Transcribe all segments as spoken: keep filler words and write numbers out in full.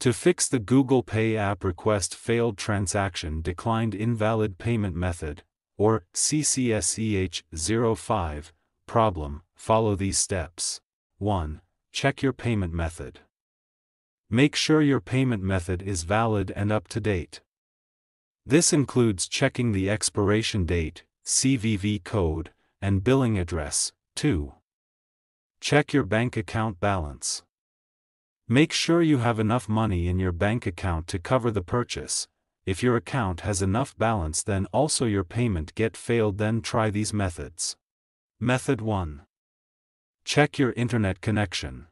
To fix the Google Pay app request failed transaction declined invalid payment method, or C C S E H zero five, problem, follow these steps. one. Check your payment method. Make sure your payment method is valid and up to date. This includes checking the expiration date, C V V code, and billing address. two. Check your bank account balance. Make sure you have enough money in your bank account to cover the purchase. If your account has enough balance, then also your payment get failed, then try these methods. Method one. Check your internet connection.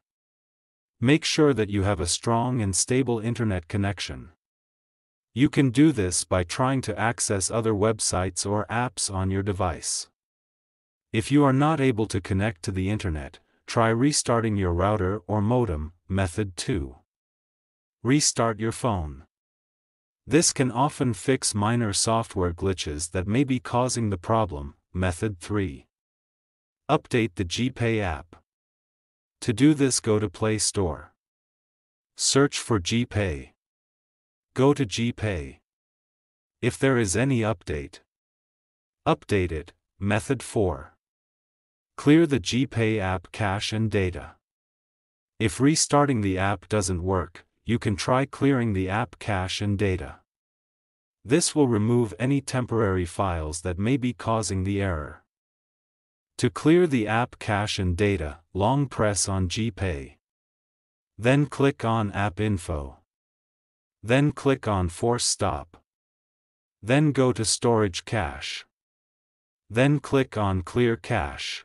Make sure that you have a strong and stable internet connection. You can do this by trying to access other websites or apps on your device. If you are not able to connect to the internet, try restarting your router or modem. Method two. Restart your phone. This can often fix minor software glitches that may be causing the problem. Method three. Update the GPay app. To do this, go to Play Store. Search for GPay. Go to GPay. If there is any update, update it. Method four. Clear the GPay app cache and data. If restarting the app doesn't work, you can try clearing the app cache and data. This will remove any temporary files that may be causing the error. To clear the app cache and data, long press on GPay. Then click on App Info. Then click on Force Stop. Then go to Storage Cache. Then click on Clear Cache.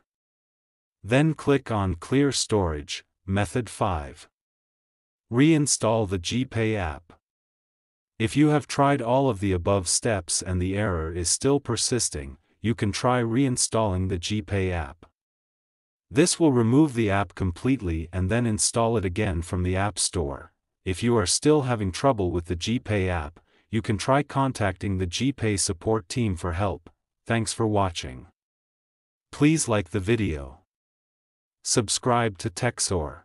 Then click on Clear Storage. Method five. Reinstall the GPay app. If you have tried all of the above steps and the error is still persisting, you can try reinstalling the GPay app. This will remove the app completely and then install it again from the App Store. If you are still having trouble with the GPay app, you can try contacting the GPay support team for help. Thanks for watching. Please like the video. Subscribe to TechSore.